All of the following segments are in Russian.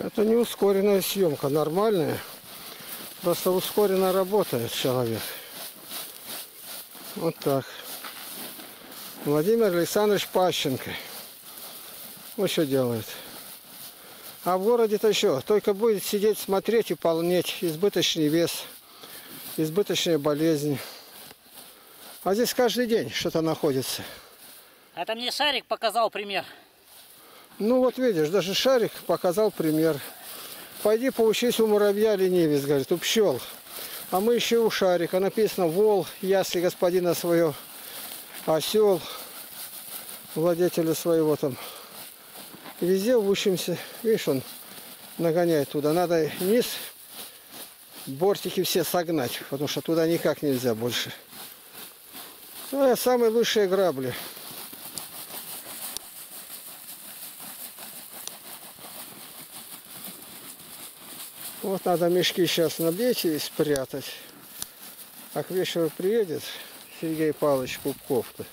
Это не ускоренная съемка, нормальная. Просто ускоренно работает человек. Вот так. Владимир Александрович Пащенко. Вот что делает. А в городе-то еще только будет сидеть, смотреть и полнеть. Избыточный вес, избыточная болезнь. А здесь каждый день что-то находится. Это мне шарик показал пример. Ну вот видишь, даже шарик показал пример. Пойди поучись у муравья, ленивец, говорит, у пчел. А мы еще у шарика. Написано: вол, ясли господина свое, осел, владетеля своего там. Везде учимся. Видишь, он нагоняет туда. Надо низ, бортики все согнать, потому что туда никак нельзя больше. Ну, а самые лучшие грабли. Вот надо мешки сейчас набить и спрятать. А к вечеру приедет Сергей Павлович Пупков-то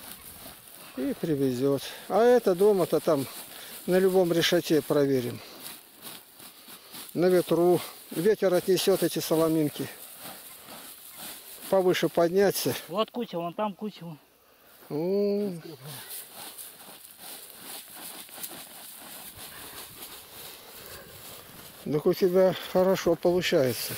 и привезет. А это дома-то там на любом решете проверим. На ветру. Ветер отнесет эти соломинки. Повыше подняться. Вот куча, вон там куча. Так у тебя хорошо получается.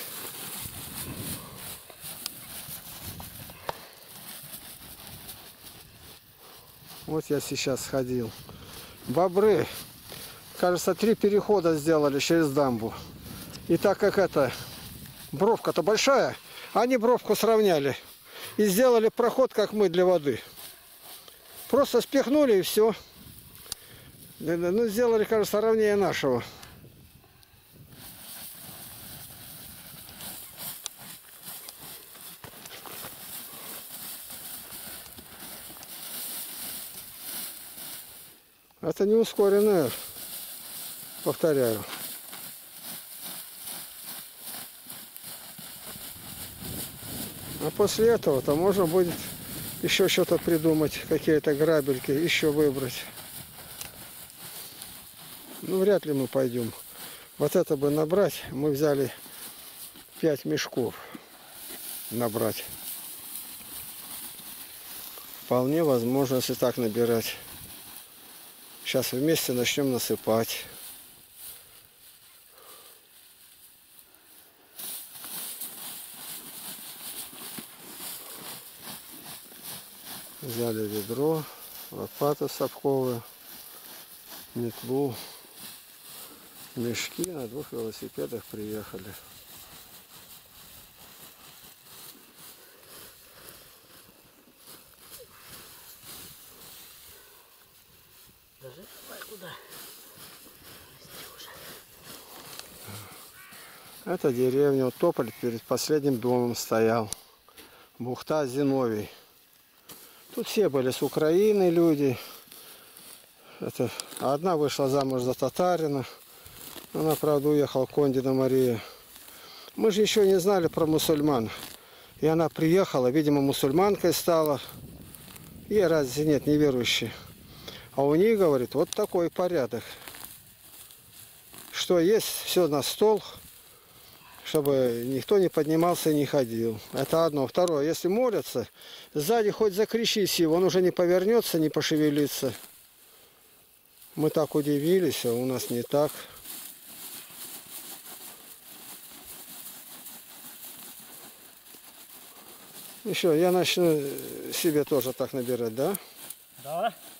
Вот я сейчас ходил. Бобры, кажется, 3 перехода сделали через дамбу. И так как это бровка-то большая, они бровку сравняли и сделали проход, как мы, для воды. Просто спихнули и все. Ну, сделали, кажется, ровнее нашего. Это не ускоренное, повторяю. А после этого-то можно будет еще что-то придумать, какие-то грабельки еще выбрать. Ну, вряд ли мы пойдем. Вот это бы набрать, мы взяли 5 мешков набрать. Вполне возможно, если так набирать. Сейчас вместе начнем насыпать. Взяли ведро, лопату совковую, метлу, мешки, на 2 велосипедах приехали. Это деревня, вот тополь перед последним домом стоял. Бухта Зиновий. Тут все были с Украины люди. Это одна вышла замуж за татарина. Она, правда, уехала, Кондина Мария. Мы же еще не знали про мусульман. И она приехала, видимо, мусульманкой стала. Ей разве нет, неверующие. А у них, говорит, вот такой порядок. Что есть, все на стол, чтобы никто не поднимался и не ходил. Это одно. Второе, если молятся, сзади хоть закричись его, он уже не повернется, не пошевелится. Мы так удивились, а у нас не так. Еще я начну себе тоже так набирать, да? Да.